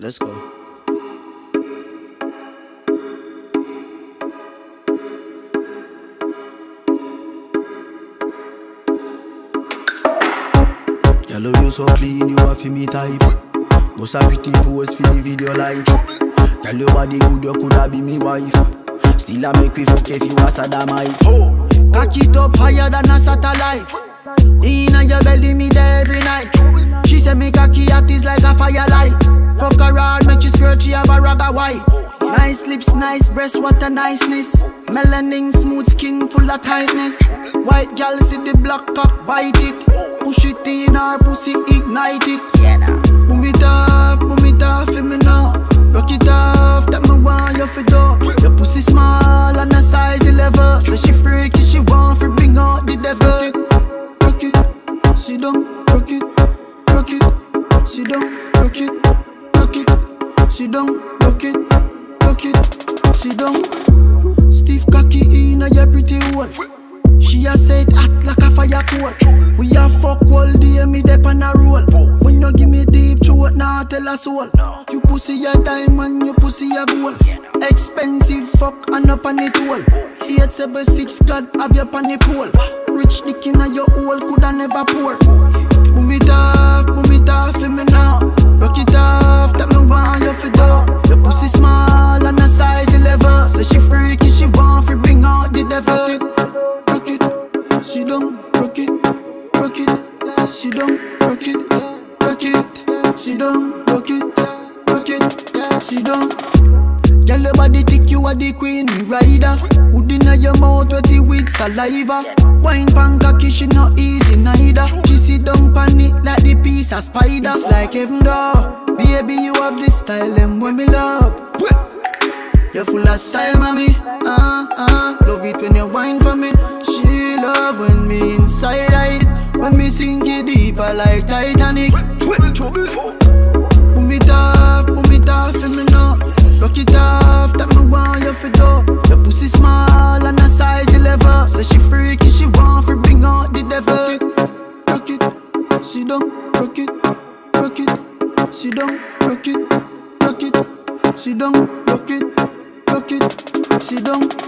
Let's go. Hello, you so clean, you are for me type. Go savity pose for the video like. Tell your body good, you coulda be me wife. Still I make we fuck if you a sodomite. Oh, cock it up higher than a satellite. Inna your belly me there every night. She say me cocky hot is like a firelight. Fuck around, make you squirt, she have a ragga white. Nice lips, nice breasts, what a niceness. Melanin, smooth skin, full of tightness. White gal see the black cock, bite it. Push it in her pussy, ignite it. Boom it off, feel me now. Rock it off, that me want you for door. Your pussy small and a size 11. Say she freaky, she want to bring out the devil. Rock it, sit down, rock it, sit down, rock it, sit down, rock it. Sit down, stiff cocky in your pretty hole. She a said hot like a fire coal. We a fuck all day, me dep on a roll. When you give me deep throat, nah tell a soul. You pussy a diamond, you pussy a gold. Expensive fuck and up on it all. 876 God have your panny pole. Rich dick in your hole, coulda never pour. Boom it off, feel me now. Rock it off, that me want you for door. Your pussy smart. Say she freaky, she want to bring out the devil. Rock it, she don't rock it, she don't rock it, she don't rock it, she don't. Girl, your body thick, you are the queen, you rider. Wood inna your mouth, dirty with saliva. Wine pan cocky, she not easy neither. She sit down pan it like the piece of spider. It's like heaven door, baby, you have this style and when me love. You're full of style, mommy. Love it when you whine for me. She love when me inside it. When me sink it deeper like Titanic. Boom it off, feel me now. Rock it off, that me want you for door. Your pussy small and a size 11. Say she freaky, she want to bring out the devil. Rock it, sit down, rock it, sit down, rock it, sit down, rock it. Sit down.